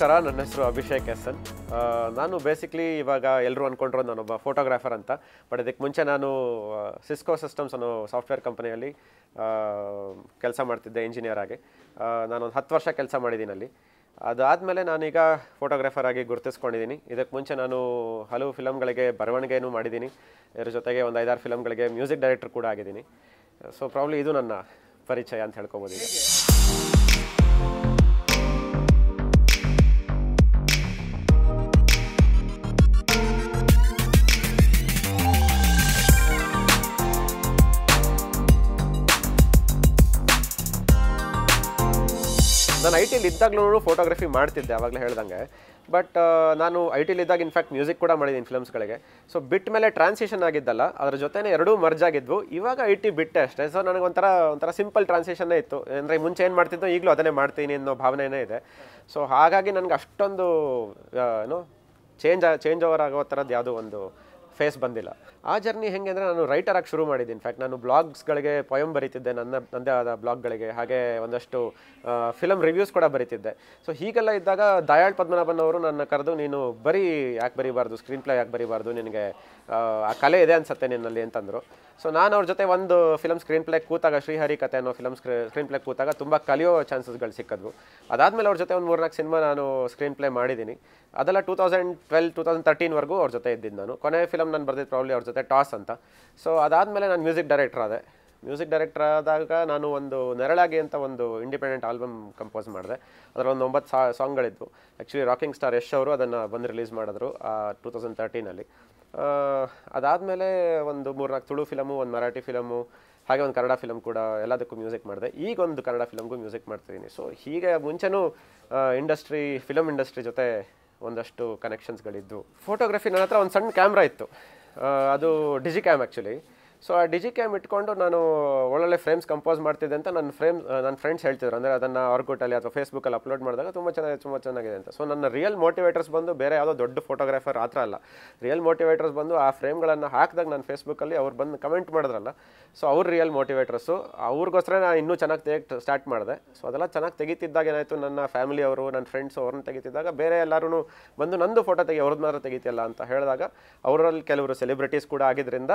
ನಮಸ್ಕಾರ ನನ್ನ ಹೆಸರು ಅಭಿಷೇಕ್ ಎಸ್ಎನ್ ನಾನು ಬೇಸಿಕಲಿ ಇವಾಗ ಎಲ್ಲರೂ ಅಂದ್ಕೊಂಡಿರೋ ನಾನು ಒಬ್ಬ ಫೋಟೋಗ್ರಾಫರ್ ಅಂತ ಬಟ್ ಅದಕ್ಕೆ ಮುಂಚೆ ನಾನು ಸಿಸ್ಕೋ ಸಿಸ್ಟಮ್ಸ್ ಅನ್ನೋ ಸಾಫ್ಟ್ವೇರ್ ಕಂಪನಿಯಲ್ಲಿ ಕೆಲಸ ಮಾಡ್ತಿದ್ದೆ ಇಂಜಿನಿಯರ್ ಆಗಿ ನಾನೊಂದು 10 ವರ್ಷ ಕೆಲಸ ಮಾಡಿದ್ದೀನಿ ಅಲ್ಲಿ ಅದಾದಮೇಲೆ ನಾನೀಗ ಫೋಟೋಗ್ರಾಫರ್ ಆಗಿ ಗುರುತಿಸ್ಕೊಂಡಿದ್ದೀನಿ ಇದಕ್ಕೆ ಮುಂಚೆ ನಾನು ಹಲವು ಫಿಲಮ್ಗಳಿಗೆ ಬರವಣಿಗೆಯೂ ಮಾಡಿದ್ದೀನಿ ಇದರ ಜೊತೆಗೆ ಒಂದು 5-6 ಫಿಲಮ್ಗಳಿಗೆ ಮ್ಯೂಸಿಕ್ ಡೈರೆಕ್ಟರ್ ಕೂಡ ಆಗಿದ್ದೀನಿ ಸೊ ಪ್ರಾಬ್ಲಿ ಇದು ನನ್ನ ಪರಿಚಯ ಅಂತ ಹೇಳ್ಕೊಬೋದು ಈಗ ನಾನು ಐ ಟಿಲಿ ಇದ್ದಾಗಲೂ ಫೋಟೋಗ್ರಫಿ ಮಾಡ್ತಿದ್ದೆ ಆವಾಗಲೇ ಹೇಳ್ದಂಗೆ ಬಟ್ ನಾನು ಐ ಟಿಲಿ ಇದ್ದಾಗ ಇನ್ಫ್ಯಾಕ್ಟ್ ಮ್ಯೂಸಿಕ್ ಕೂಡ ಮಾಡಿದ್ದೀನಿ ಫಿಲಮ್ಸ್ಗಳಿಗೆ ಸೊ ಬಿಟ್ಟ ಮೇಲೆ ಟ್ರಾನ್ಸಿಷನ್ ಆಗಿದ್ದಲ್ಲ ಅದ್ರ ಜೊತೆನೇ ಎರಡೂ ಮರ್ಜ್ ಆಗಿದ್ವು ಇವಾಗ ಐ ಟಿ ಬಿಟ್ಟೆ ಅಷ್ಟೇ ಸೊ ನನಗೆ ಒಂಥರ ಸಿಂಪಲ್ ಟ್ರಾನ್ಸಿಷನ್ನೇ ಇತ್ತು ಅಂದರೆ ಮುಂಚೆ ಏನು ಮಾಡ್ತಿದ್ದೋ ಈಗಲೂ ಅದನ್ನೇ ಮಾಡ್ತೀನಿ ಅನ್ನೋ ಭಾವನೆಯೇ ಇದೆ ಸೊ ಹಾಗಾಗಿ ನನಗೆ ಅಷ್ಟೊಂದು ಏನೋ ಚೇಂಜ್ ಓವರ್ ಆಗೋ ಥರದ್ದು ಯಾವುದೋ ಒಂದು ಫೇಸ್ ಬಂದಿಲ್ಲ ಆ ಜರ್ನಿ ಹೇಗೆ ಅಂದರೆ ನಾನು ರೈಟರಾಗಿ ಶುರು ಮಾಡಿದ್ದೆ ಇನ್ಫ್ಯಾಕ್ಟ್ ನಾನು ಬ್ಲಾಗ್ಸ್ಗಳಿಗೆ ಪೊಯಮ್ ಬರೀತಿದ್ದೆ ನನ್ನದೇ ಆದ ಬ್ಲಾಗ್ಗಳಿಗೆ ಹಾಗೆ ಒಂದಷ್ಟು ಫಿಲಮ್ ರಿವ್ಯೂಸ್ ಕೂಡ ಬರೀತಿದ್ದೆ ಸೊ ಹೀಗೆಲ್ಲ ಇದ್ದಾಗ ದಯಾಳ್ ಪದ್ಮನಾಭನ್ ಅವರು ನನ್ನ ಕರೆದು ನೀನು ಬರೀ ಯಾಕೆ ಬರೀಬಾರ್ದು ಸ್ಕ್ರೀನ್ ಪ್ಲೇ ಯಾಕೆ ಬರೀಬಾರ್ದು ನಿನಗೆ ಆ ಕಲೆ ಇದೆ ಅನಿಸುತ್ತೆ ನಿನ್ನಲ್ಲಿ ಅಂತಂದರು ಸೊ ನಾನು ಅವ್ರ ಜೊತೆ ಒಂದು ಫಿಲಮ್ ಸ್ಕ್ರೀನ್ ಪ್ಲೇ ಕೂತಾಗ ಶ್ರೀಹರಿ ಕಥೆ ಅನ್ನೋ ಫಿಲಮ್ ಸ್ಕ್ರೀನ್ ಪ್ಲೇ ಕೂತಾಗ ತುಂಬ ಕಲಿಯೋ ಚಾನ್ಸಸ್ಗಳು ಸಿಕ್ಕಿದ್ವು ಅದಾದಮೇಲೆ ಅವ್ರ ಜೊತೆ ಒಂದು 3-4 ಸಿನಿಮಾ ನಾನು ಸ್ಕ್ರೀನ್ ಪ್ಲೇ ಮಾಡಿದ್ದೀನಿ ಅದೆಲ್ಲ 2012 2013ವರೆಗೂ ಅವ್ರ ಜೊತೆ ಇದ್ದಿದ್ದು ನಾನು ಕೊನೆ ಫಿಲಮ್ ನಾನು ಬರ್ದಿದ್ದು ಪ್ರಾಬ್ಲಿ ಅವ್ರ ಜೊತೆ ಟಾಸ್ ಅಂತ ಸೊ ಅದಾದಮೇಲೆ ನಾನು ಮ್ಯೂಸಿಕ್ ಡೈರೆಕ್ಟರ್ ಆದಾಗ ನಾನು ಒಂದು ನೆರಳಾಗಿ ಅಂತ ಒಂದು ಇಂಡಿಪೆಂಡೆಂಟ್ ಆಲ್ಬಮ್ ಕಂಪೋಸ್ ಮಾಡಿದೆ ಅದರೊಂದು 9 ಸಾಂಗ್ಗಳಿದ್ವು ಆ್ಯಕ್ಚುಲಿ ರಾಕಿಂಗ್ ಸ್ಟಾರ್ ಯಶ್ ಅವರು ಅದನ್ನು ಬಂದು ರಿಲೀಸ್ ಮಾಡಿದ್ರು 2013 ಅದಾದಮೇಲೆ ಒಂದು 3-4 ತುಳು ಫಿಲಮು ಒಂದು ಮರಾಠಿ ಫಿಲಮು ಹಾಗೆ ಒಂದು ಕನ್ನಡ ಫಿಲಮ್ ಕೂಡ ಎಲ್ಲದಕ್ಕೂ ಮ್ಯೂಸಿಕ್ ಮಾಡಿದೆ ಈಗ ಒಂದು ಕನ್ನಡ ಫಿಲಮ್ಗೂ ಮ್ಯೂಸಿಕ್ ಮಾಡ್ತಿದ್ದೀನಿ ಸೊ ಹೀಗೆ ಮುಂಚೆನೂ ಫಿಲಮ್ ಇಂಡಸ್ಟ್ರಿ ಜೊತೆ ಒಂದಷ್ಟು ಕನೆಕ್ಷನ್ಸ್ಗಳಿದ್ದು ಫೋಟೋಗ್ರಫಿ ನನ್ನ ಹತ್ರ ಒಂದು ಸಣ್ಣ ಕ್ಯಾಮ್ರಾ ಇತ್ತು ಅದು ಡಿಜಿ ಕ್ಯಾಮ್ ಆ್ಯಕ್ಚುಲಿ ಸೊ ಆ ಡಿಜಿ ಕ್ಯಾಮ್ ಇಟ್ಕೊಂಡು ನಾನು ಒಳ್ಳೊಳ್ಳೆ ಫ್ರೇಮ್ಸ್ ಕಂಪೋಸ್ ಮಾಡ್ತಿದ್ದೆ ಅಂತ ನನ್ನ ಫ್ರೆಂಡ್ಸ್ ಹೇಳ್ತಿದ್ರು ಅಂದರೆ ಅದನ್ನು ಆರ್ಕೂಟಲ್ಲಿ ಅಥವಾ ಫೇಸ್ಬುಕ್ಕಲ್ಲಿ ಅಪ್ಲೋಡ್ ಮಾಡಿದಾಗ ತುಂಬ ಚೆನ್ನಾಗಿದೆ ಅಂತ ಸೊ ನನ್ನ ರಿಯಲ್ ಮೋಟಿವೇಟರ್ಸ್ ಬಂದು ಬೇರೆ ಯಾವುದೋ ದೊಡ್ಡ ಫೋಟೋಗ್ರಾಫರ್ ಆ ಥರ ಅಲ್ಲ ರಿಯಲ್ ಮೋಟಿವೇಟರ್ಸ್ ಬಂದು ಆ ಫ್ರೇಮ್ಗಳನ್ನು ಹಾಕಿದಾಗ ನಾನು ಫೇಸ್ಬುಕ್ಕಲ್ಲಿ ಅವ್ರು ಬಂದು ಕಮೆಂಟ್ ಮಾಡಿದ್ರಲ್ಲ ಸೊ ಅವ್ರ ರಿಯಲ್ ಮೋಟಿವೇಟರ್ಸು ಅವ್ರಿಗೋಸ್ಕರ ನಾನು ಇನ್ನೂ ಚೆನ್ನಾಗಿ ತೆಗೆಯಕ್ಕೆ ಸ್ಟಾರ್ಟ್ ಮಾಡಿದೆ ಸೊ ಅದೆಲ್ಲ ಚೆನ್ನಾಗಿ ತೆಗಿತಿದ್ದಾಗ ಏನಾಯಿತು ನನ್ನ ಫ್ಯಾಮಿಲಿಯವರು ನನ್ನ ಫ್ರೆಂಡ್ಸು ಅವ್ರನ್ನ ತೆಗಿತಿದ್ದಾಗ ಬೇರೆ ಎಲ್ಲರೂ ಬಂದು ನಂದು ಫೋಟೋ ಅವ್ರದ್ದು ಮಾತ್ರ ತೆಗಿತಿಲ್ಲ ಅಂತ ಹೇಳಿದಾಗ ಅವರಲ್ಲಿ ಕೆಲವರು ಸೆಲೆಬ್ರಿಟೀಸ್ ಕೂಡ ಆಗಿದ್ದರಿಂದ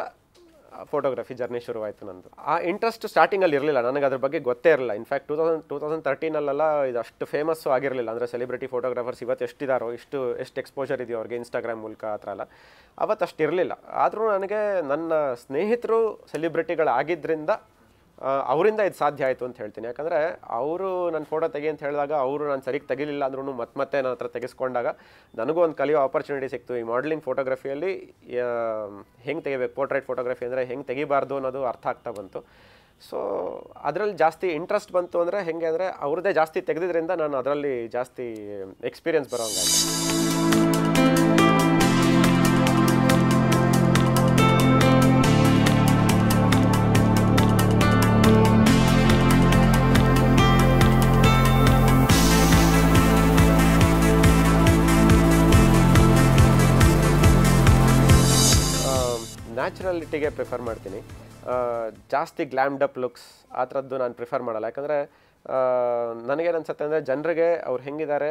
ಫೋಟೋಗ್ರಫಿ ಜರ್ನಿ ಶುರುವಾಯಿತು ನಂದು ಆ ಇಂಟ್ರೆಸ್ಟ್ ಸ್ಟಾರ್ಟಿಂಗಲ್ಲಿ ಇರಲಿಲ್ಲ ನನಗೆ ಅದ್ರ ಬಗ್ಗೆ ಗೊತ್ತೇ ಇರಲಿಲ್ಲ ಇನ್ಫ್ಯಾಕ್ಟ್ 2013 ಇದು ಅಷ್ಟು ಫೇಮಸ್ಸು ಆಗಿರಲಿಲ್ಲ ಅಂದರೆ ಸೆಲೆಬ್ರಿಟಿ ಫೋಟೋಗ್ರಾಫರ್ಸ್ ಇವತ್ತು ಎಷ್ಟಿದಾರೋ ಎಷ್ಟು ಎಕ್ಸ್ಪೋಜರ್ ಇದೆಯೋ ಅವ್ರಿಗೆ ಇನ್ಸ್ಟಾಗ್ರಾಮ್ ಮೂಲಕ ಆ ಥರ ಅಲ್ಲ ಅವತ್ತು ಅಷ್ಟು ಇರಲಿಲ್ಲ ಆದರೂ ನನಗೆ ನನ್ನ ಸ್ನೇಹಿತರು ಸೆಲೆಬ್ರಿಟಿಗಳಾಗಿದ್ದರಿಂದ ಅವರಿಂದ ಇದು ಸಾಧ್ಯ ಆಯಿತು ಅಂತ ಹೇಳ್ತೀನಿ ಯಾಕಂದರೆ ಅವರು ನನ್ನ ಫೋಟೋ ತೆಗಿ ಅಂತ ಹೇಳಿದಾಗ ಅವರು ನಾನು ಸರಿಗೆ ತೆಗಿಲಿಲ್ಲ ಅಂದ್ರೂ ಮತ್ತೆ ನನ್ನ ಹತ್ರ ತೆಗೆಸ್ಕೊಂಡಾಗ ನನಗೂ ಒಂದು ಕಲಿಯೋ ಆಪರ್ಚುನಿಟಿ ಸಿಕ್ತು ಈ ಮಾಡಲಿಂಗ್ ಫೋಟೋಗ್ರಫಿಯಲ್ಲಿ ಹೆಂಗೆ ತೆಗಿಬೇಕು ಪೋರ್ಟ್ರೇಟ್ ಫೋಟೋಗ್ರಫಿ ಅಂದರೆ ಹೆಂಗೆ ತೆಗಿಬಾರ್ದು ಅನ್ನೋದು ಅರ್ಥ ಆಗ್ತಾ ಬಂತು ಸೊ ಅದರಲ್ಲಿ ಜಾಸ್ತಿ ಇಂಟ್ರೆಸ್ಟ್ ಬಂತು ಅಂದರೆ ಹೆಂಗೆ ಅಂದರೆ ಅವ್ರದ್ದೇ ಜಾಸ್ತಿ ತೆಗೆದಿದ್ದರಿಂದ ನಾನು ಅದರಲ್ಲಿ ಜಾಸ್ತಿ ಎಕ್ಸ್ಪೀರಿಯೆನ್ಸ್ ಬರೋಂಗಾಯಿತು ನ್ಯಾಚುರಲಿಟಿಗೆ ಪ್ರಿಫರ್ ಮಾಡ್ತೀನಿ ಜಾಸ್ತಿ ಗ್ಲ್ಯಾಮ್ಡ್ ಅಪ್ ಲುಕ್ಸ್ ಆ ಥರದ್ದು ನಾನು ಪ್ರಿಫರ್ ಮಾಡಲ್ಲ ಯಾಕಂದರೆ ನನಗೇನು ಅನ್ಸುತ್ತೆ ಅಂದರೆ ಜನರಿಗೆ ಅವ್ರು ಹೆಂಗಿದ್ದಾರೆ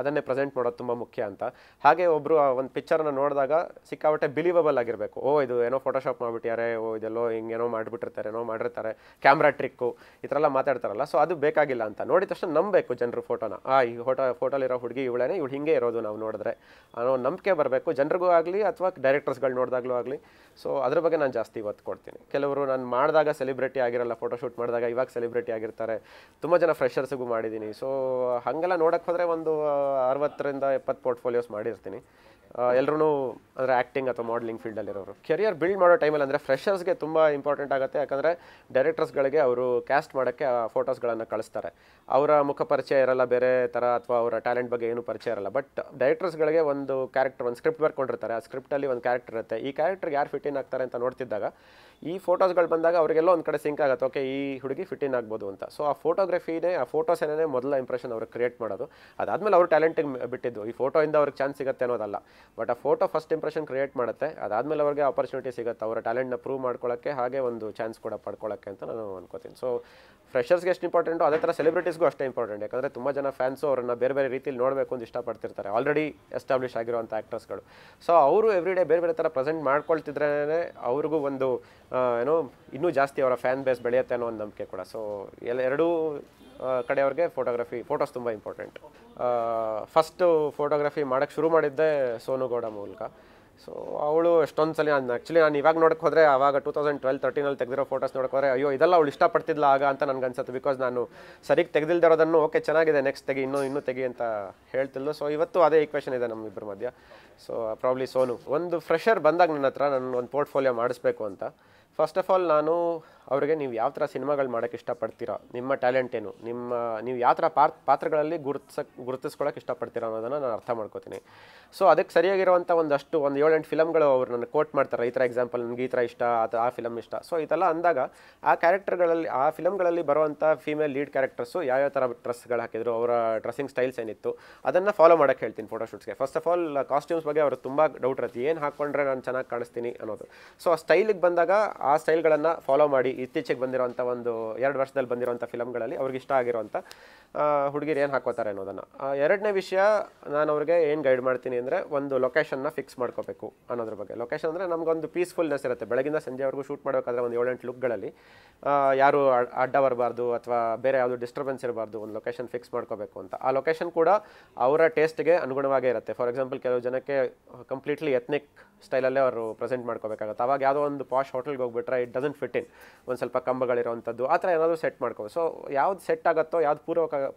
ಅದನ್ನೇ ಪ್ರೆಸೆಂಟ್ ಮಾಡೋದು ತುಂಬ ಮುಖ್ಯ ಅಂತ ಹಾಗೆ ಒಬ್ಬರು ಒಂದು ಪಿಕ್ಚರ್ನ ನೋಡಿದಾಗ ಸಿಕ್ಕಾಪಟ್ಟೆ ಬಿಲೀವಬಲ್ ಆಗಿರಬೇಕು ಓ ಇದು ಏನೋ ಫೋಟೋಶಾಪ್ ಮಾಡಿಬಿಟ್ಟಾರೆ ಓ ಇದೆಲ್ಲೋ ಹಿಂಗೇನೋ ಮಾಡಿಬಿಟ್ಟಿರ್ತಾರೆ ಏನೋ ಮಾಡಿರ್ತಾರೆ ಕ್ಯಾಮ್ರಾ ಟ್ರಿಕ್ಕು ಈ ಥರ ಎಲ್ಲ ಮಾತಾಡ್ತಾರಲ್ಲ ಸೊ ಅದು ಬೇಕಾಗಿಲ್ಲ ಅಂತ ನೋಡಿದ ತಕ್ಷಣ ನಂಬಬೇಕು ಜನರು ಫೋಟೋನ ಈ ಫೋಟೋಲಿರೋ ಹುಡುಗಿ ಇವಳೇನೆ ಇವಳು ಹಿಂಗೆ ಇರೋದು ನಾವು ನೋಡಿದ್ರೆ ಅನ್ನೋ ನಂಬಿಕೆ ಬರಬೇಕು ಜನರಿಗೂ ಆಗಲಿ ಅಥವಾ ಡೈರೆಕ್ಟರ್ಸ್ಗಳು ನೋಡಿದಾಗಲೂ ಆಗಲಿ ಸೊ ಅದ್ರ ಬಗ್ಗೆ ನಾನು ಜಾಸ್ತಿ ಒತ್ತು ಕೊಡ್ತೀನಿ ಕೆಲವರು ನಾನು ಮಾಡಿದಾಗ ಸೆಲೆಬ್ರಿಟಿ ಆಗಿರಲ್ಲ ಫೋಟೋಶೂಟ್ ಮಾಡಿದಾಗ ಇವಾಗ ಸೆಲೆಬ್ರಿಟಿ ಆಗಿರ್ತಾರೆ ತುಂಬ ಜನ ಫ್ರೆಷರ್ಸ್ಗೂ ಮಾಡಿದ್ದೀನಿ ಸೊ ಹಾಗೆಲ್ಲ ನೋಡೋಕ್ಕೆ ಹೋದರೆ ಒಂದು 60-70 ಪೋರ್ಟ್ಫೋಲಿಯೋಸ್ ಮಾಡಿರ್ತೀನಿ ಎಲ್ಲರೂ ಅಂದರೆ ಆ್ಯಕ್ಟಿಂಗ್ ಅಥವಾ ಮಾಡಲಿಂಗ್ ಫೀಲ್ಡಲ್ಲಿರೋರು ಕೆರಿಯರ್ ಬಿಲ್ಡ್ ಮಾಡೋ ಟೈಮಲ್ಲಿ ಅಂದರೆ ಫ್ರೆಷರ್ಸ್ಗೆ ತುಂಬ ಇಂಪಾರ್ಟೆಂಟ್ ಆಗುತ್ತೆ ಯಾಕಂದರೆ ಡೈರೆಕ್ಟರ್ಸ್ಗಳಿಗೆ ಅವರು ಕ್ಯಾಸ್ಟ್ ಮಾಡೋಕ್ಕೆ ಆ ಫೋಟೋಸ್ಗಳನ್ನು ಕಳಿಸ್ತಾರೆ ಅವರ ಮುಖ ಪರಿಚಯ ಇರಲ್ಲ ಬೇರೆ ಥರ ಅಥವಾ ಅವರ ಟ್ಯಾಲೆಂಟ್ ಬಗ್ಗೆ ಏನೂ ಪರಿಚಯ ಇರಲ್ಲ ಬಟ್ ಡೈರೆಕ್ಟರ್ಸ್ಗಳಿಗೆ ಒಂದು ಕ್ಯಾರೆಕ್ಟರ್ ಒಂದು ಸ್ಕ್ರಿಪ್ಟ್ ಬರ್ಕೊಂಡಿರ್ತಾರೆ ಆ ಸ್ಕ್ರಿಪ್ಟಲ್ಲಿ ಒಂದು ಕ್ಯಾರೆಕ್ಟರ್ ಇರುತ್ತೆ ಈ ಕ್ಯಾರೆಕ್ಟರ್ಗೆ ಯಾರು ಫಿಟ್ ಇನ್ ಆಗ್ತಾರೆ ಅಂತ ನೋಡ್ತಿದ್ದಾಗ ಈ ಫೋಟೋಸ್ಗಳು ಬಂದಾಗ ಅವರಿಗೆಲ್ಲ ಒಂದು ಕಡೆ ಸಿಂಕ್ ಆಗುತ್ತೆ, ಓಕೆ ಈ ಹುಡುಗಿ ಫಿಟ್ ಇನ್ ಆಗ್ಬೋದು ಅಂತ. ಸೊ ಆ ಫೋಟೋಗ್ರಫಿನೇ, ಆ ಫೋಟೋಸ್ ಏನೇ ಮೊದಲ ಇಂಪ್ರೆಷನ್ ಅವ್ರಿಗೆ ಕ್ರಿಯೇಟ್ ಮಾಡೋದು. ಅದಾದಮೇಲೆ ಅವ್ರು ಟ್ಯಾಲೆಂಟಿಗೆ ಬಿಟ್ಟಿದ್ದು, ಈ ಫೋಟೋಯಿಂದ ಅವ್ರಿಗೆ ಚಾನ್ಸ್ ಸಿಗುತ್ತೆ ಅನ್ನೋದಲ್ಲ, ಬಟ್ ಆ ಫೋಟೋ ಫಸ್ಟ್ ಇಂಪ್ರೆಷನ್ ಕ್ರಿಯೇಟ್ ಮಾಡುತ್ತೆ, ಅದಾದಮೇಲೆ ಅವ್ರಿಗೆ ಆಪರ್ಚುನಿಟಿ ಸಿಗುತ್ತೆ ಅವರ ಟ್ಯಾಲೆಂಟ್ನ ಪ್ರೂವ್ ಮಾಡ್ಕೊಳ್ಳೋಕ್ಕೆ, ಹಾಗೆ ಒಂದು ಚಾನ್ಸ್ ಕೂಡ ಪಡ್ಕೊಳ್ಳೋಕ್ಕೆ ಅಂತ ನಾನು ಅನ್ಕೋತೀನಿ. ಸೊ ಫ್ರೆಷರ್ಸ್ಗೆ ಎಷ್ಟು ಇಂಪಾರ್ಟೆಂಟು ಅದೇ ಥರ ಸೆಲೆಬ್ರಿಟೀಸ್ಗೂ ಅಷ್ಟೇ ಇಂಪಾರ್ಟೆಂಟ್, ಯಾಕಂದರೆ ತುಂಬ ಜನ ಫ್ಯಾನ್ಸು ಅವರನ್ನು ಬೇರೆ ಬೇರೆ ರೀತಿಯಲ್ಲಿ ನೋಡಬೇಕು ಅಂತ ಇಷ್ಟಪಡ್ತಿರ್ತಾರೆ, ಆಲ್ರೆಡಿ ಎಸ್ಟಾಬ್ಲಿಷ್ ಆಗಿರುವಂಥ ಆ್ಯಕ್ಟರ್ಸ್ಗಳು. ಸೊ ಅವರು ಎವ್ರಿಡೇ ಬೇರೆ ಬೇರೆ ಥರ ಪ್ರೆಸೆಂಟ್ ಮಾಡ್ಕೊಳ್ತಿದ್ರೇ ಅವ್ರಿಗೂ ಒಂದು ಏನೋ ಇನ್ನೂ ಜಾಸ್ತಿ ಅವರ ಫ್ಯಾನ್ ಬೇಸ್ ಬೆಳೆಯುತ್ತೆ ಅನ್ನೋ ಒಂದು ನಂಬಿಕೆ ಕೂಡ. ಸೊ ಎರಡೂ ಕಡೆಯವ್ರಿಗೆ ಫೋಟೋಸ್ ತುಂಬ ಇಂಪಾರ್ಟೆಂಟ್. ಫಸ್ಟು ಫೋಟೋಗ್ರಫಿ ಮಾಡೋಕ್ಕೆ ಶುರು ಮಾಡಿದ್ದೆ ಸೋನು ಗೌಡ ಮೂಲಕ. ಸೊ ಅವಳು ಎಷ್ಟೊಂದು ಸಲ ನಾನು ಆ್ಯಕ್ಚುಲಿ ನಾನು ಇವಾಗ ನೋಡಕ್ಕೆ ಹೋದರೆ, ಆವಾಗ 2012-13 ತೆಗೆದಿರೋ ಫೋಟೋಸ್ ನೋಡೋಕೋದ್ರೆ ಅಯ್ಯೋ ಇದೆಲ್ಲ ಅವಳು ಇಷ್ಟಪಡ್ತಿದ್ಲ ಆಗ ಅಂತ ನನಗೆ ಅನ್ಸುತ್ತೆ. ಬಿಕಾಸ್ ನಾನು ಸರಿಗೆ ತೆಗೆದಿಲ್ದಿರೋದನ್ನು ಓಕೆ ಚೆನ್ನಾಗಿದೆ ನೆಕ್ಸ್ಟ್ ತೆಗಿ ಇನ್ನೂ ತೆಗಿ ಅಂತ ಹೇಳ್ತಿದ್ಲು. ಸೊ ಇವತ್ತು ಅದೇ ಈಕ್ವೇಷನ್ ಇದೆ ನಮ್ಮಿಬ್ಬರ ಮಧ್ಯ. ಸೊ ಪ್ರಾಬ್ಲಿ ಸೋನು ಒಂದು ಫ್ರೆಷರ್ ಬಂದಾಗ ನನ್ನ ಹತ್ರ ನಾನು ಒಂದು ಪೋರ್ಟ್ಫೋಲಿಯೋ ಮಾಡಿಸ್ಬೇಕು ಅಂತ, ಫಸ್ಟ್ ಆಫ್ ಆಲ್ ನಾನು ಅವರಿಗೆ ನೀವು ಯಾವ ಥರ ಸಿನಿಮಾಗಳು ಮಾಡೋಕ್ಕೆ ಇಷ್ಟಪಡ್ತೀರಾ, ನಿಮ್ಮ ಟ್ಯಾಲೆಂಟ್ ಏನು, ನೀವು ಯಾವ ಥರ ಪಾತ್ರಗಳಲ್ಲಿ ಗುರುತಿಸ್ಕೊಳ್ಳೋಕೆ ಇಷ್ಟಪಡ್ತೀರಾ ಅನ್ನೋದನ್ನು ನಾನು ಅರ್ಥ ಮಾಡ್ಕೋತೀನಿ. ಸೊ ಅದಕ್ಕೆ ಸರಿಯಾಗಿರುವಂಥ ಒಂದು 7-8 ಫಿಲಮ್ಗಳು ಅವ್ರು ನನ್ನ ಕೋಟ್ ಮಾಡ್ತಾರೆ, ಈ ಥರ ಎಕ್ಸಾಂಪಲ್ ನನಗೆ ಈ ಥರ ಇಷ್ಟ, ಆ ಫಿಲಮ್ ಇಷ್ಟ. ಸೊ ಇದೆಲ್ಲ ಅಂದಾಗ ಆ ಕ್ಯಾರೆಕ್ಟರ್ಗಳಲ್ಲಿ, ಆ ಫಿಲಮ್ಗಳಲ್ಲಿ ಬರುವಂಥ ಫೀಮೇಲ್ ಲೀಡ್ ಕ್ಯಾರೆಕ್ಟರ್ಸು ಯಾವ್ಯಾವ ಥರ ಡ್ರೆಸ್ಗಳು ಹಾಕಿದ್ರು, ಅವರ ಡ್ರೆಸ್ಸಿಂಗ್ ಸ್ಟೈಲ್ಸ್ ಏನಿತ್ತು ಅದನ್ನು ಫಾಲೋ ಮಾಡೋಕ್ಕೆ ಹೇಳ್ತೀನಿ ಫೋಟೋಶೂಟ್ಸ್ಗೆ. ಫಸ್ಟ್ ಆಫ್ ಆಲ್ ಕಾಸ್ಟ್ಯೂಮ್ಸ್ ಬಗ್ಗೆ ಅವ್ರಿಗೆ ತುಂಬ ಡೌಟ್ ಇರುತ್ತೆ, ಏನು ಹಾಕ್ಕೊಂಡ್ರೆ ನಾನು ಚೆನ್ನಾಗಿ ಕಾಣಿಸ್ತೀನಿ ಅನ್ನೋದು. ಸೊ ಆ ಸ್ಟೈಲಿಗೆ ಬಂದಾಗ ಆ ಸ್ಟೈಲ್ಗಳನ್ನು ಫಾಲೋ ಮಾಡಿ ಇತ್ತೀಚೆಗೆ ಬಂದಿರೋಂಥ ಒಂದು 2 ವರ್ಷದಲ್ಲಿ ಬಂದಿರೋಂಥ ಫಿಲಮ್ಗಳಲ್ಲಿ ಅವ್ರಿಗೆ ಇಷ್ಟ ಆಗಿರೋಂಥ ಹುಡುಗಿರು ಏನು ಹಾಕೋತಾರೆ ಅನ್ನೋದನ್ನು. ಎರಡನೇ ವಿಷಯ ನಾನು ಅವ್ರಿಗೆ ಏನು ಗೈಡ್ ಮಾಡ್ತೀನಿ ಅಂದರೆ, ಒಂದು ಲೊಕೇಶನ್ನ ಫಿಕ್ಸ್ ಮಾಡ್ಕೋಬೇಕು ಅನ್ನೋದ್ರ ಬಗ್ಗೆ. ಲೊಕೇಶನ್ ಅಂದರೆ ನಮಗೊಂದು ಪೀಸ್ಫುಲ್ನೆಸ್ ಇರುತ್ತೆ, ಬೆಳಗಿನ ಸಂಜೆವರೆಗೂ ಶೂಟ್ ಮಾಡಬೇಕಾದ್ರೆ ಒಂದು 7-8 ಲುಕ್ಗಳಲ್ಲಿ ಯಾರು ಅಡ್ಡ ಬರಬಾರ್ದು ಅಥವಾ ಬೇರೆ ಯಾವುದು ಡಿಸ್ಟರ್ಬೆನ್ಸ್ ಇರಬಾರ್ದು, ಒಂದು ಲೊಕೇಶನ್ ಫಿಕ್ಸ್ ಮಾಡ್ಕೋಬೇಕು ಅಂತ. ಆ ಲೊಕೇಶನ್ ಕೂಡ ಅವರ ಟೇಸ್ಟ್ಗೆ ಅನುಗುಣವಾಗೇ ಇರುತ್ತೆ. ಫಾರ್ ಎಕ್ಸಾಂಪಲ್ ಕೆಲವು ಜನಕ್ಕೆ ಕಂಪ್ಲೀಟ್ಲಿ ಎತ್ನಿಕ್ ಸ್ಟೈಲಲ್ಲೇ ಅವರು ಪ್ರೆಸೆಂಟ್ ಮಾಡ್ಕೋಬೇಕಾಗುತ್ತೆ, ಅವಾಗ ಯಾವುದೋ ಒಂದು ಪಾಶ್ ಹೋಟೆಲ್ಗೆ ಹೋಗ್ಬಿಟ್ರೆ ಇಟ್ ಡಸಂಟ್ ಫಿಟ್ ಇನ್, ಒಂದು ಸ್ವಲ್ಪ ಕಂಬಗಳಿರೋವಂಥದ್ದು ಆ ಥರ ಏನಾದರೂ ಸೆಟ್ ಮಾಡ್ಕೋಬೋದು. ಸೊ ಯಾವ್ದು ಸೆಟ್ ಆಗುತ್ತೋ, ಯಾವ್ದು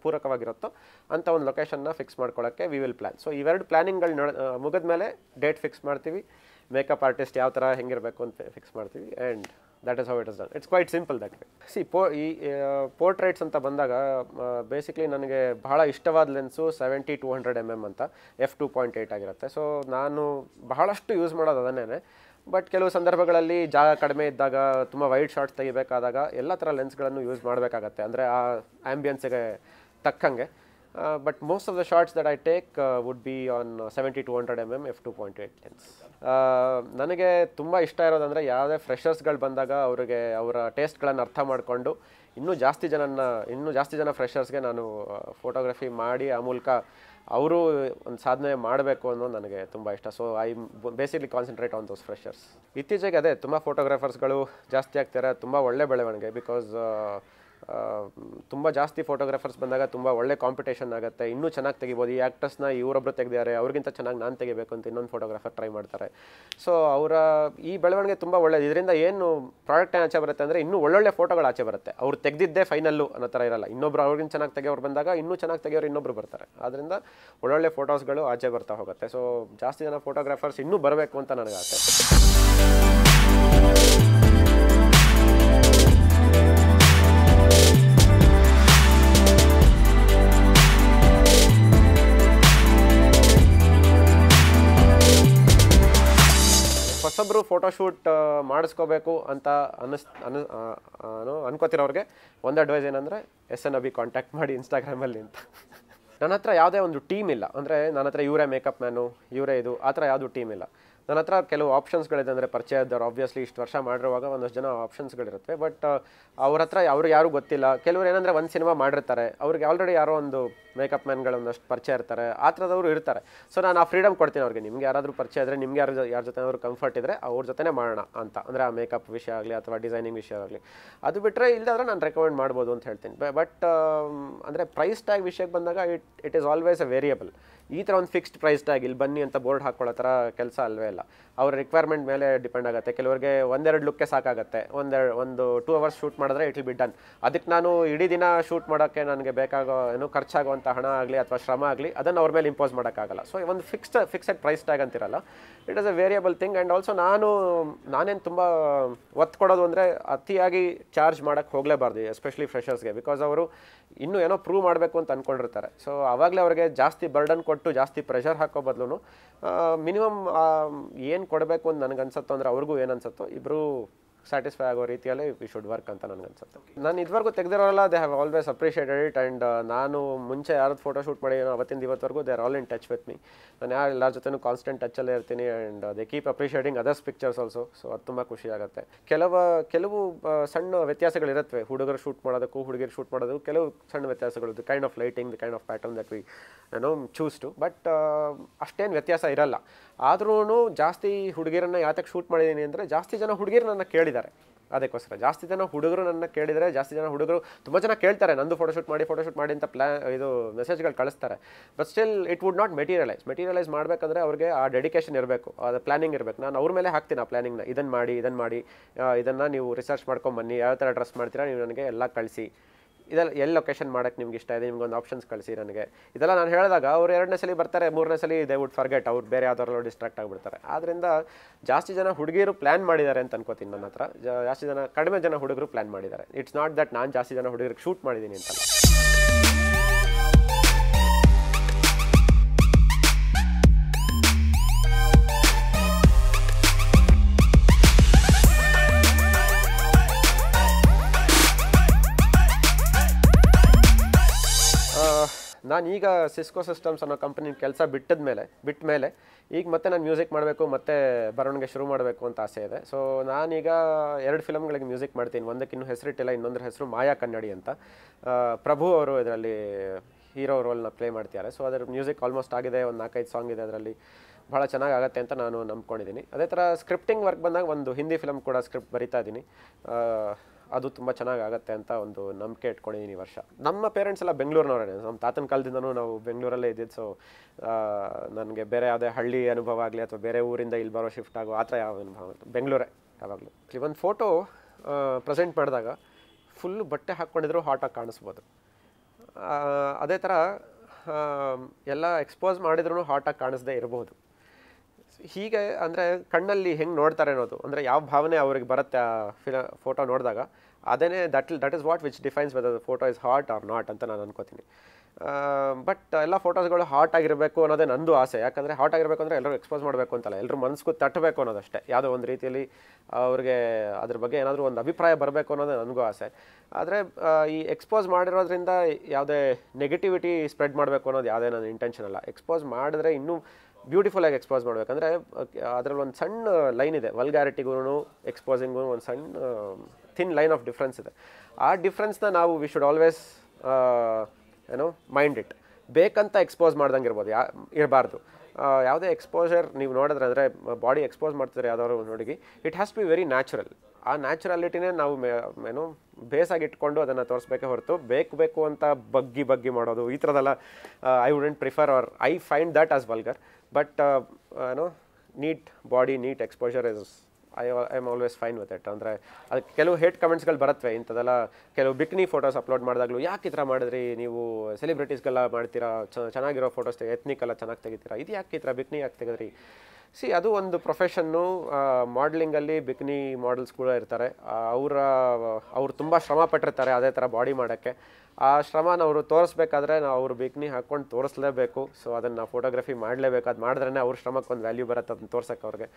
ಪೂರಕವಾಗಿರುತ್ತೋ ಅಂತ ಒಂದು ಲೊಕೇಶನ್ನ ಫಿಕ್ಸ್ ಮಾಡ್ಕೊಳ್ಳೋಕ್ಕೆ ವಿ ವಿಲ್ ಪ್ಲ್ಯಾನ್. ಸೊ ಇವೆರಡು ಪ್ಲ್ಯಾನಿಂಗ್ಗಳು ಮುಗಿದ ಮೇಲೆ ಡೇಟ್ ಫಿಕ್ಸ್ ಮಾಡ್ತೀವಿ, ಮೇಕಪ್ ಆರ್ಟಿಸ್ಟ್ ಯಾವ ಥರ ಹೆಂಗಿರಬೇಕು ಅಂತ ಫಿಕ್ಸ್ ಮಾಡ್ತೀವಿ, and that is how it is done. It's quite simple that way. ಸಿ ಈ ಪೋರ್ಟ್ರೇಟ್ಸ್ ಅಂತ ಬಂದಾಗ ಬೇಸಿಕ್ಲಿ ನನಗೆ ಬಹಳ ಇಷ್ಟವಾದ ಲೆನ್ಸು 70-200mm ಅಂತ, f/2.8 ಆಗಿರುತ್ತೆ. ಸೊ ನಾನು ಬಹಳಷ್ಟು ಯೂಸ್ ಮಾಡೋದು ಅದನ್ನೇ. ಬಟ್ ಕೆಲವು ಸಂದರ್ಭಗಳಲ್ಲಿ ಜಾಗ ಕಡಿಮೆ ಇದ್ದಾಗ, ತುಂಬ ವೈಡ್ ಶಾರ್ಟ್ಸ್ ತೆಗಿಬೇಕಾದಾಗ ಎಲ್ಲ ಥರ ಲೆನ್ಸ್ಗಳನ್ನು ಯೂಸ್ ಮಾಡಬೇಕಾಗತ್ತೆ, ಅಂದರೆ ಆ ಆ್ಯಂಬಿಯನ್ಸಿಗೆ ತಕ್ಕಂಗೆ. But most of the shots that I take would be on 70-200mm f/2.8 lens. ನನಗೆ ತುಂಬ ಇಷ್ಟ ಇರೋದಂದರೆ ಯಾವುದೇ ಫ್ರೆಷರ್ಸ್ಗಳು ಬಂದಾಗ ಅವರಿಗೆ ಅವರ ಟೇಸ್ಟ್ಗಳನ್ನು ಅರ್ಥ ಮಾಡಿಕೊಂಡು ಇನ್ನೂ ಜಾಸ್ತಿ ಜನ ಫ್ರೆಷರ್ಸ್ಗೆ ನಾನು ಫೋಟೋಗ್ರಫಿ ಮಾಡಿ ಆ ಮೂಲಕ ಅವರು ಒಂದು ಸಾಧನೆ ಮಾಡಬೇಕು ಅನ್ನೋದು ನನಗೆ ತುಂಬ ಇಷ್ಟ. So I basically concentrate on those freshers. ಇತ್ತೀಚೆಗೆ ಅದೇ ತುಂಬ ಫೋಟೋಗ್ರಾಫರ್ಸ್ಗಳು ಜಾಸ್ತಿ ಆಗ್ತಾರೆ, ತುಂಬ ಒಳ್ಳೆ ಬೆಳವಣಿಗೆ. ಬಿಕಾಸ್ ತುಂಬ ಜಾಸ್ತಿ ಫೋಟೋಗ್ರಾಫರ್ಸ್ ಬಂದಾಗ ತುಂಬ ಒಳ್ಳೆ ಕಾಂಪಿಟೇಷನ್ ಆಗುತ್ತೆ, ಇನ್ನೂ ಚೆನ್ನಾಗಿ ತೆಗಿಬೋದು. ಈ ಆ್ಯಕ್ಟರ್ಸ್ನ ಇವರೊಬ್ಬರು ತೆಗೆದಿದ್ದಾರೆ, ಅವ್ರಿಗಿಂತ ಚೆನ್ನಾಗಿ ನಾನು ತೆಗಿಬೇಕು ಅಂತ ಇನ್ನೊಂದು ಫೋಟೋಗ್ರಾಫರ್ ಟ್ರೈ ಮಾಡ್ತಾರೆ. ಸೊ ಅವರ ಈ ಬೆಳವಣಿಗೆ ತುಂಬ ಒಳ್ಳೆಯದು. ಇದರಿಂದ ಏನು ಪ್ರಾಡಕ್ಟ್ ಆಚೆ ಬರುತ್ತೆ ಅಂದರೆ ಇನ್ನೂ ಒಳ್ಳೊಳ್ಳೆ ಫೋಟೋಗಳು ಆಚೆ ಬರುತ್ತೆ. ಅವ್ರು ತೆಗೆದಿದ್ದೇ ಫೈನಲ್ಲು ಅನ್ನೋ ಥರ ಇರಲ್ಲ, ಇನ್ನೊಬ್ರು ಅವ್ರಿಗಿಂತ ಚೆನ್ನಾಗಿ ತೆಗೆಯೋರು ಬಂದಾಗ ಇನ್ನೂ ಚೆನ್ನಾಗಿ ತೆಗಿಯೋರು ಇನ್ನೊಬ್ರು ಬರ್ತಾರೆ, ಅದರಿಂದ ಒಳ್ಳೊಳ್ಳೆ ಫೋಟೋಸ್ಗಳು ಆಚೆ ಬರ್ತಾ ಹೋಗುತ್ತೆ. ಸೊ ಜಾಸ್ತಿ ಜನ ಫೋಟೋಗ್ರಾಫರ್ಸ್ ಇನ್ನೂ ಬರಬೇಕು ಅಂತ ನನಗೆ ಆಸೆ. ಹೊಸೊಬ್ಬರು ಫೋಟೋಶೂಟ್ ಮಾಡಿಸ್ಕೋಬೇಕು ಅಂತ ಅನ್ಕೋತಿರೋರಿಗೆ ಒಂದು ಅಡ್ವೈಸ್ ಏನಂದರೆ, SN ಅಭಿ ಕಾಂಟ್ಯಾಕ್ಟ್ ಮಾಡಿ ಇನ್ಸ್ಟಾಗ್ರಾಮಲ್ಲಿ ಅಂತ. ನನ್ನ ಹತ್ರ ಯಾವುದೇ ಒಂದು ಟೀಮ್ ಇಲ್ಲ, ಅಂದರೆ ನನ್ನ ಹತ್ರ ಇವರೇ ಮೇಕಪ್ ಮ್ಯಾನು, ಇವರೇ ಇದು, ಆ ಥರ ಯಾವುದೂ ಟೀಮ್ ಇಲ್ಲ. ನನ್ನ ಹತ್ರ ಕೆಲವು ಆಪ್ಷನ್ಸ್ಗಳಿದೆ, ಅಂದರೆ ಪರಿಚಯ ಇದ್ದವ್ರು ಆಬ್ವಿಯಸ್ಲಿ ಇಷ್ಟು ವರ್ಷ ಮಾಡಿರುವಾಗ ಒಂದಷ್ಟು ಜನ ಆಪ್ಷನ್ಸ್ಗಳಿರುತ್ತೆ. ಬಟ್ ಅವ್ರ ಹತ್ರ ಅವ್ರಿಗೆ ಯಾರೂ ಗೊತ್ತಿಲ್ಲ. ಕೆಲವ್ರು ಏನಂದರೆ ಒಂದು ಸಿನಿಮಾ ಮಾಡಿರ್ತಾರೆ, ಅವ್ರಿಗೆ ಆಲ್ರೆಡಿ ಯಾರೋ ಒಂದು ಮೇಕಪ್ ಮ್ಯಾನ್ಗಳು ಒಂದಷ್ಟು ಪರಿಚಯ ಇರ್ತಾರೆ, ಆ ಥರದವರು ಇರ್ತಾರೆ. ಸೊ ನಾನು ಆ ಫ್ರೀಡಮ್ ಕೊಡ್ತೀನಿ ಅವ್ರಿಗೆ, ನಿಮ್ಗೆ ಯಾರಾದರೂ ಪರಿಚಯ ಇದ್ದರೆ, ನಿಮ್ಗೆ ಯಾರ ಜೊತೆ ಅವರು ಕಂಫರ್ಟ್ ಇದ್ದರೆ ಅವ್ರ ಜೊತೆನೇ ಮಾಡೋಣ ಅಂತ, ಅಂದರೆ ಆ ಮೇಕಪ್ ವಿಷಯ ಆಗಲಿ ಅಥವಾ ಡಿಸೈನಿಂಗ್ ವಿಷಯ ಆಗಲಿ. ಅದು ಬಿಟ್ಟರೆ ಇಲ್ಲದಾದ್ರೆ ನಾನು ರೆಕಮೆಂಡ್ ಮಾಡ್ಬೋದು ಅಂತ ಹೇಳ್ತೀನಿ. ಬಟ್ ಅಂದರೆ ಪ್ರೈಸ್ ಟ್ಯಾಗ್ ವಿಷಯಕ್ಕೆ ಬಂದಾಗ it is always a variable. ಈ ಥರ ಒಂದು ಫಿಕ್ಸ್ಡ್ ಪ್ರೈಸ್ ಟ್ಯಾಗ್ ಇಲ್ಲಿ ಬನ್ನಿ ಅಂತ ಬೋರ್ಡ್ ಹಾಕ್ಕೊಳ್ಳೋ ಥರ ಕೆಲಸ ಅಲ್ವೇ ಇಲ್ಲ, ಅವ್ರ ರಿಕ್ವೈರ್ಮೆಂಟ್ ಮೇಲೆ ಡಿಪೆಂಡ್ ಆಗುತ್ತೆ. ಕೆಲವರಿಗೆ ಒಂದೆರಡು ಲುಕ್ಕೆ ಸಾಕಾಗುತ್ತೆ, ಒಂದು 2 hours ಶೂಟ್ ಮಾಡಿದ್ರೆ ಇಟ್ ವಿಲ್ ಬಿ ಡನ್. ಅದಕ್ಕೆ ನಾನು ಇಡೀ ದಿನ ಶೂಟ್ ಮಾಡೋಕ್ಕೆ ನನಗೆ ಬೇಕಾಗೋ ಖರ್ಚಾಗುವಂಥ ಹಣ ಆಗಲಿ ಅಥವಾ ಶ್ರಮ ಆಗಲಿ ಅದನ್ನು ಅವ್ರ ಮೇಲೆ ಇಂಪೋಸ್ ಮಾಡೋಕ್ಕಾಗಲ್ಲ. ಸೊ ಒಂದು ಫಿಕ್ಸೆಡ್ ಪ್ರೈಸ್ ಟ್ಯಾಗ್ ಅಂತಿರಲ್ಲ, it is a variable thing. And also ನಾನೇನು ತುಂಬ ಒತ್ತು ಕೊಡೋದು ಅಂದರೆ ಅತಿಯಾಗಿ ಚಾರ್ಜ್ ಮಾಡೋಕ್ಕೆ ಹೋಗಲೇಬಾರ್ದು, ಎಸ್ಪೆಷಲಿ ಫ್ರೆಷರ್ಸ್ಗೆ. ಬಿಕಾಸ್ ಅವರು ಇನ್ನೂ ಏನೋ ಪ್ರೂವ್ ಮಾಡಬೇಕು ಅಂತ ಅಂದ್ಕೊಂಡಿರ್ತಾರೆ. ಸೊ ಆವಾಗಲೇ ಅವರಿಗೆ ಜಾಸ್ತಿ ಬರ್ಡನ್ ಕೊಟ್ಟು ಜಾಸ್ತಿ ಪ್ರೆಷರ್ ಹಾಕೋ ಬದಲು ಮಿನಿಮಮ್ ಏನು ಕೊಡಬೇಕು ಅಂತ ನನಗೆ ಅನ್ಸುತ್ತೋ, ಅಂದರೆ ಅವ್ರಿಗೂ ಏನು ಅನ್ಸುತ್ತೋ, ಇಬ್ಬರು satisfy ಆಗೋ ರೀತಿಯಲ್ಲಿ we should work ಅಂತ ನನಗೆ ಅನ್ಸುತ್ತೆ. ನಾನು ಇದುವರೆಗೂ ತೆಗೆದಿರೋಲ್ಲ, they have always appreciated it and ನಾನು ಮುಂಚೆ ಯಾರದು ಫೋಟೋ ಶೂಟ್ ಮಾಡಿದ್ದೀನೋ ಅವತ್ತಿಂದ ಇವತ್ತವರೆಗೂ they are all in touch with me. ನಾನು ಯಾರು ಎಲ್ಲರ ಜೊತೆನೂ ಕಾನ್ಸ್ಟೆಂಟ್ ಟಚ್ಚಲ್ಲೇ ಇರ್ತೀನಿ and they keep appreciating others pictures also. So ಅದು ತುಂಬ ಖುಷಿ ಆಗುತ್ತೆ. ಕೆಲವು ಸಣ್ಣ ವ್ಯತ್ಯಾಸಗಳಿರುತ್ತವೆ, ಹುಡುಗರು ಶೂಟ್ ಮಾಡೋದಕ್ಕೂ ಹುಡುಗಿರು ಶೂಟ್ ಮಾಡೋದಕ್ಕೂ ಕೆಲವು ಸಣ್ಣ ವ್ಯತ್ಯಾಸಗಳು, the kind of lighting, the kind of pattern that we choose to, but ಅಷ್ಟೇನು ವ್ಯತ್ಯಾಸ ಇರಲ್ಲ. ಆದ್ರೂ ಜಾಸ್ತಿ ಹುಡುಗಿರನ್ನು ಯಾತಕ್ಕೆ ಶೂಟ್ ಮಾಡಿದ್ದೀನಿ ಅಂದರೆ ಜಾಸ್ತಿ ಜನ ಹುಡುಗಿರು ನನ್ನ ಕೇಳಿದ್ದಾರೆ, ಅದಕ್ಕೋಸ್ಕರ ಜಾಸ್ತಿ ಜನ ಹುಡುಗರು ನನ್ನ ಕೇಳಿದರೆ, ಜಾಸ್ತಿ ಜನ ಹುಡುಗರು ತುಂಬ ಜನ ಕೇಳ್ತಾರೆ ನಂದು ಫೋಟೋಶೂಟ್ ಮಾಡಿ ಅಂತ ಇದು ಮೆಸೇಜ್ಗಳು ಕಳಿಸ್ತಾರೆ. But still it would not materialise ಮಾಡಬೇಕಂದ್ರೆ ಅವ್ರಿಗೆ ಆ ಡೆಡಿಕೇಶನ್ ಇರಬೇಕು, ಅದು ಪ್ಲಾನಿಂಗ್ ಇರಬೇಕು. ನಾನು ಅವ್ರ ಮೇಲೆ ಹಾಕ್ತೀನಿ ಆ ಪ್ಲಾನಿಂಗ್ನ, ಇದನ್ನು ಮಾಡಿ ಇದನ್ನು ನೀವು ರಿಸರ್ಚ್ ಮಾಡ್ಕೊಂಬನ್ನಿ, ಯಾವ ಥರ ಡ್ರೆಸ್ ಮಾಡ್ತೀರಾ ನೀವು ನನಗೆ ಎಲ್ಲ ಕಳಿಸಿ, ಇದೆಲ್ಲ ಎಲ್ಲಿ ಲೊಕೇಶನ್ ಮಾಡೋಕ್ಕೆ ನಿಮ್ಗೆ ಇಷ್ಟ ಇದೆ, ನಿಮ್ಗೊಂದು ಆಪ್ಷನ್ಸ್ ಕಳಿಸಿ ನನಗೆ, ಇದೆಲ್ಲ ನಾನು ಹೇಳಿದಾಗ ಅವ್ರು ಎರಡನೇ ಸಲ ಬರ್ತಾರೆ, ಮೂರನೇ ಸಲ ದೇ ವುಡ್ ಫರ್ಗೆಟ್, ಅವ್ರು ಬೇರೆ ಯಾವ್ದಾರಲ್ಲೂ ಡಿಸ್ಟ್ರಾಕ್ಟ್ ಆಗಿಬಿಡ್ತಾರೆ. ಆದ್ದರಿಂದ ಜಾಸ್ತಿ ಜನ ಹುಡುಗಿರು ಪ್ಲ್ಯಾನ್ ಮಾಡಿದ್ದಾರೆ ಅಂತ ಅನ್ಕೋತೀನಿ, ನನ್ನ ಹತ್ರ ಜಾಸ್ತಿ ಜನ ಕಡಿಮೆ ಜನ ಹುಡುಗರು ಪ್ಲ್ಯಾನ್ ಮಾಡಿದ್ದಾರೆ. ಇಟ್ಸ್ ನಾಟ್ ದಟ್ ನಾನು ಜಾಸ್ತಿ ಜನ ಹುಡುಗರಿಗೆ ಶೂಟ್ ಮಾಡಿದ್ದೀನಿ ಅಂತ. ನಾನೀಗ ಸಿಸ್ಕೋ ಸಿಸ್ಟಮ್ಸ್ ಅನ್ನೋ ಕಂಪ್ನಿ ಕೆಲಸ ಬಿಟ್ಟ ಮೇಲೆ ಈಗ ಮತ್ತೆ ನಾನು ಮ್ಯೂಸಿಕ್ ಮಾಡಬೇಕು, ಮತ್ತೆ ಬರವಣಿಗೆ ಶುರು ಮಾಡಬೇಕು ಅಂತ ಆಸೆ ಇದೆ. ಸೊ ನಾನೀಗ 2 ಫಿಲಮ್ಗಳಿಗೆ ಮ್ಯೂಸಿಕ್ ಮಾಡ್ತೀನಿ, ಒಂದಕ್ಕಿನ್ನೂ ಹೆಸರಿಟ್ಟಿಲ್ಲ, ಇನ್ನೊಂದರ ಹೆಸರು ಮಾಯಾ ಕನ್ನಡಿ ಅಂತ. ಪ್ರಭು ಅವರು ಇದರಲ್ಲಿ ಹೀರೋ ರೋಲ್ನ ಪ್ಲೇ ಮಾಡ್ತಿದ್ದಾರೆ. ಸೊ ಅದರ ಮ್ಯೂಸಿಕ್ ಆಲ್ಮೋಸ್ಟ್ ಆಗಿದೆ, ಒಂದು 4-5 ಸಾಂಗ್ ಇದೆ, ಅದರಲ್ಲಿ ಭಾಳ ಚೆನ್ನಾಗಿ ಆಗುತ್ತೆ ಅಂತ ನಾನು ನಂಬ್ಕೊಂಡಿದ್ದೀನಿ. ಅದೇ ಥರ ಸ್ಕ್ರಿಪ್ಟಿಂಗ್ ವರ್ಕ್ ಬಂದಾಗ ಒಂದು ಹಿಂದಿ ಫಿಲಮ್ ಕೂಡ ಸ್ಕ್ರಿಪ್ಟ್ ಬರಿತಾ ಇದ್ದೀನಿ, ಅದು ತುಂಬ ಚೆನ್ನಾಗಿ ಆಗುತ್ತೆ ಅಂತ ಒಂದು ನಂಬಿಕೆ ಇಟ್ಕೊಂಡಿದ್ದೀನಿ ಈ ವರ್ಷ. ನಮ್ಮ ಪೇರೆಂಟ್ಸ್ ಎಲ್ಲ ಬೆಂಗಳೂರಿನವರೇ, ನಮ್ಮ ತಾತನ ಕಾಲದಿಂದನೂ ನಾವು ಬೆಂಗಳೂರಲ್ಲೇ ಇದ್ದಿದ್ದು. ಸೊ ನನಗೆ ಬೇರೆ ಯಾವುದೇ ಹಳ್ಳಿ ಅನುಭವ ಆಗಲಿ ಅಥವಾ ಬೇರೆ ಊರಿಂದ ಇಲ್ಲಿ ಬರೋ ಶಿಫ್ಟ್ ಆಗೋ ಆ ಥರ ಯಾವ ಅನುಭವ ಬೆಂಗಳೂರೇ ಯಾವಾಗಲೂ. ಒಂದು ಫೋಟೋ ಪ್ರೆಸೆಂಟ್ ಮಾಡಿದಾಗ ಫುಲ್ಲು ಬಟ್ಟೆ ಹಾಕ್ಕೊಂಡಿದ್ರು ಹಾಟಾಗಿ ಕಾಣಿಸ್ಬೋದು, ಅದೇ ಥರ ಎಲ್ಲ ಎಕ್ಸ್ಪೋಸ್ ಮಾಡಿದ್ರೂ ಹಾಟಾಗಿ ಕಾಣಿಸ್ದೇ ಇರಬಹುದು. ಹೀಗೆ ಅಂದರೆ ಕಣ್ಣಲ್ಲಿ ಹೆಂಗೆ ನೋಡ್ತಾರೆ ಅನ್ನೋದು, ಅಂದರೆ ಯಾವ ಭಾವನೆ ಅವ್ರಿಗೆ ಬರುತ್ತೆ ಆ ಫೋಟೋ ನೋಡಿದಾಗ, ಅದೇನೇ that is what which defines whether the photo is hot or not ಅಂತ ನಾನು ಅನ್ಕೋತೀನಿ. ಬಟ್ ಎಲ್ಲ ಫೋಟೋಸ್ಗಳು ಹಾಟ್ ಆಗಿರಬೇಕು ಅನ್ನೋದೇ ನಂದು ಆಸೆ, ಯಾಕಂದರೆ ಹಾಟ್ ಆಗಿರಬೇಕು ಅಂದರೆ ಎಲ್ಲರೂ ಎಕ್ಸ್ಪೋಸ್ ಮಾಡಬೇಕು ಅಂತಲ್ಲ, ಎಲ್ಲರೂ ಮನಸ್ಸಿಗೂ ತಟ್ಟಬೇಕು ಅನ್ನೋದಷ್ಟೇ, ಯಾವುದೋ ಒಂದು ರೀತಿಯಲ್ಲಿ ಅವ್ರಿಗೆ ಅದ್ರ ಬಗ್ಗೆ ಏನಾದರೂ ಒಂದು ಅಭಿಪ್ರಾಯ ಬರಬೇಕು ಅನ್ನೋದೇ ನನಗೂ ಆಸೆ. ಆದರೆ ಈ ಎಕ್ಸ್ಪೋಸ್ ಮಾಡಿರೋದ್ರಿಂದ ಯಾವುದೇ ನೆಗೆಟಿವಿಟಿ ಸ್ಪ್ರೆಡ್ ಮಾಡಬೇಕು ಅನ್ನೋದು ಯಾವುದೇ ನನ್ನ ಇಂಟೆನ್ಷನ್ ಅಲ್ಲ. ಎಕ್ಸ್ಪೋಸ್ ಮಾಡಿದ್ರೆ ಇನ್ನೂ ಬ್ಯೂಟಿಫುಲ್ಲಾಗಿ ಎಕ್ಸ್ಪೋಸ್ ಮಾಡಬೇಕಂದ್ರೆ ಅದರಲ್ಲಿ ಒಂದು ಸಣ್ಣ ಲೈನ್ ಇದೆ, ವಲ್ಗಾರಿಟಿಗೂ ಎಕ್ಸ್ಪೋಸಿಂಗೂ ಒಂದು ಸಣ್ಣ ಥಿನ್ ಲೈನ್ ಆಫ್ ಡಿಫ್ರೆನ್ಸ್ ಇದೆ. ಆ ಡಿಫ್ರೆನ್ಸ್ನ ನಾವು we should always mind it, ಬೇಕಂತ ಎಕ್ಸ್ಪೋಸ್ ಮಾಡ್ದಂಗೆ ಇರ್ಬೋದು, ಇರಬಾರ್ದು. ಯಾವುದೇ ಎಕ್ಸ್ಪೋಜರ್ ನೀವು ನೋಡಿದ್ರೆ, ಅಂದರೆ ಬಾಡಿ ಎಕ್ಸ್ಪೋಸ್ ಮಾಡ್ತಿದ್ರೆ ಯಾವುದಾದ್ರು ಹುಡುಗಿ, it has to be very natural. ಆ ನ್ಯಾಚುರಾಲಿಟಿನೇ ನಾವು ಬೇಸಾಗಿಟ್ಕೊಂಡು ಅದನ್ನು ತೋರಿಸ್ಬೇಕೇ ಹೊರತು ಬೇಕು ಅಂತ ಬಗ್ಗಿ ಮಾಡೋದು ಈ ಥರದೆಲ್ಲ I wouldn't prefer or I find that as vulgar. But neat body, neat exposure is I am always fine with it. ಅಂದರೆ ಅದಕ್ಕೆ ಕೆಲವು ಹೇಟ್ ಕಮೆಂಟ್ಸ್ಗಳು ಬರುತ್ತವೆ ಇಂಥದ್ದೆಲ್ಲ, ಕೆಲವು ಬಿಕ್ನಿ ಫೋಟೋಸ್ ಅಪ್ಲೋಡ್ ಮಾಡಿದಾಗಲೂ ಯಾಕೆ ಈ ಥರ ಮಾಡಿದ್ರಿ ನೀವು, ಸೆಲೆಬ್ರಿಟೀಸ್ಗೆಲ್ಲ ಮಾಡ್ತೀರಾ, ಚೆನ್ನಾಗಿರೋ ಫೋಟೋಸ್ ಎತ್ನಿಕ್ಕೆಲ್ಲ ಚೆನ್ನಾಗಿ ತೆಗಿತೀರಾ, ಇದು ಯಾಕೆ ಈ ಥರ ಬಿಕ್ನಿ ಯಾಕೆ ತೆಗೆದ್ರಿ. ಸಿ ಅದು ಒಂದು ಪ್ರೊಫೆಷನ್ನು, ಮಾಡಲಿಂಗಲ್ಲಿ ಬಿಕ್ನಿ ಮಾಡಲ್ಸ್ ಕೂಡ ಇರ್ತಾರೆ, ಅವರು ತುಂಬ ಶ್ರಮ ಪಟ್ಟಿರ್ತಾರೆ ಅದೇ ಥರ ಬಾಡಿ ಮಾಡೋಕ್ಕೆ. ಆ ಶ್ರಮನ ಅವರು ತೋರಿಸ್ಬೇಕಾದ್ರೆ ನಾವು ಅವರು ಬಿಕ್ನಿ ಹಾಕ್ಕೊಂಡು ತೋರಿಸಲೇಬೇಕು. ಸೊ ಅದನ್ನು ಫೋಟೋಗ್ರಫಿ ಮಾಡಲೇಬೇಕು, ಅದು ಮಾಡಿದ್ರೇ ಅವ್ರ ಶ್ರಮಕ್ಕೆ ಒಂದು ವ್ಯಾಲ್ಯೂ ಬರುತ್ತೆ ಅದನ್ನು ತೋರ್ಸೋಕ್ಕೆ ಅವ್ರಿಗೆ.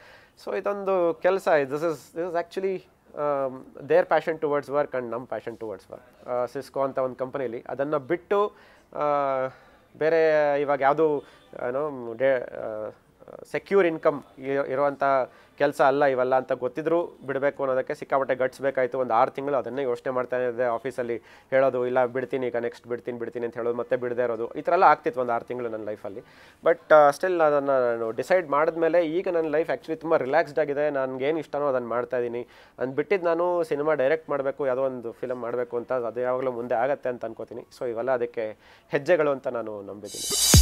ಸೊ ಇದೊಂದು ಕೆಲಸ, this is actually their passion towards work and ನಮ್ಮ ಪ್ಯಾಷನ್ ಟುವರ್ಡ್ಸ್ ವರ್ಕ್. ಸಿಸ್ಕೋ ಅಂತ ಒಂದು ಕಂಪನಿಲಿ ಅದನ್ನು ಬಿಟ್ಟು ಬೇರೆ ಇವಾಗ ಯಾವುದು ಸೆಕ್ಯೂರ್ ಇನ್ಕಮ್ ಇರುವಂಥ ಕೆಲಸ ಅಲ್ಲ ಇವೆಲ್ಲ ಅಂತ ಗೊತ್ತಿದ್ರು ಬಿಡಬೇಕು ಅನ್ನೋದಕ್ಕೆ ಸಿಕ್ಕಾಪಟ್ಟೆ ಗಟ್ಸ್ಬೇಕಾಯಿತು. ಒಂದು 6 ತಿಂಗಳು ಅದನ್ನೇ ಯೋಚನೆ ಮಾಡ್ತಾನೆ ಇದೆ, ಆಫೀಸಲ್ಲಿ ಹೇಳೋದು ಇಲ್ಲ ಬಿಡ್ತೀನಿ ಈಗ ನೆಕ್ಸ್ಟ್ ಬಿಡ್ತೀನಿ ಅಂತ ಹೇಳೋದು, ಮತ್ತೆ ಬಿಡದೇ ಇರೋದು, ಈ ಥರ ಎಲ್ಲ ಆಗ್ತಿತ್ತು ಒಂದು 6 ತಿಂಗಳು ನನ್ನ ಲೈಫಲ್ಲಿ. ಬಟ್ ಸ್ಟಿಲ್ ಅದನ್ನು ನಾನು ಡಿಸೈಡ್ ಮಾಡಿದ್ಮೇಲೆ ಈಗ ನನ್ನ ಲೈಫ್ ಆ್ಯಕ್ಚುಲಿ ತುಂಬ ರಿಲ್ಯಾಕ್ಸ್ಡ್ ಆಗಿದೆ. ನನಗೇನು ಇಷ್ಟನೋ ಅದನ್ನು ಮಾಡ್ತಾಯಿದ್ದೀನಿ. ನಾನು ಬಿಟ್ಟಿದ್ದು ನಾನು ಸಿನಿಮಾ ಡೈರೆಕ್ಟ್ ಮಾಡಬೇಕು, ಯಾವುದೋ ಒಂದು ಫಿಲಮ್ ಮಾಡಬೇಕು ಅಂತ, ಅದು ಯಾವಾಗಲೂ ಮುಂದೆ ಆಗುತ್ತೆ ಅಂತ ಅನ್ಕೋತೀನಿ. ಸೊ ಇವೆಲ್ಲ ಅದಕ್ಕೆ ಹೆಜ್ಜೆಗಳು ಅಂತ ನಾನು ನಂಬಿದ್ದೀನಿ.